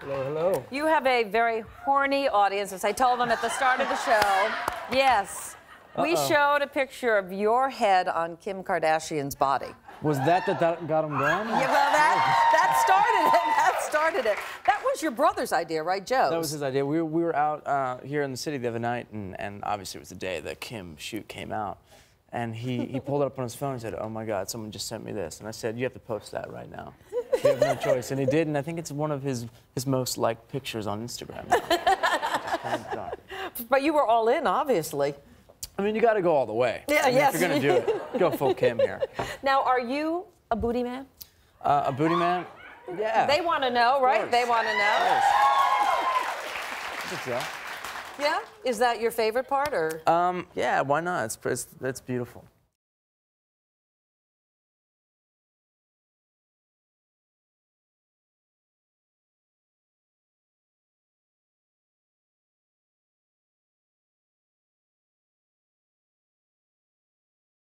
Hello, hello. You have a very horny audience, as I told them at the start of the show. Yes. We showed a picture of your head on Kim Kardashian's body. Was that got him down? Yeah, well, that started it. That was your brother's idea, right, Joe? That was his idea. We were out here in the city the other night, and obviously it was the day the Kim shoot came out. And he pulled it up on his phone and said, "Oh, my God, someone just sent me this." And I said, "You have to post that right now. You have no choice." And he did, and I think it's one of his most liked pictures on Instagram. Kind of dark. But you were all in, obviously. I mean, you got to go all the way. Yeah, yes. If you're going to do it, go full Kim here. Now, are you a booty man? A booty man? Yeah. They want to know, right? They want to know. Yes. Yeah? Is that your favorite part, or? Yeah, why not? It's beautiful.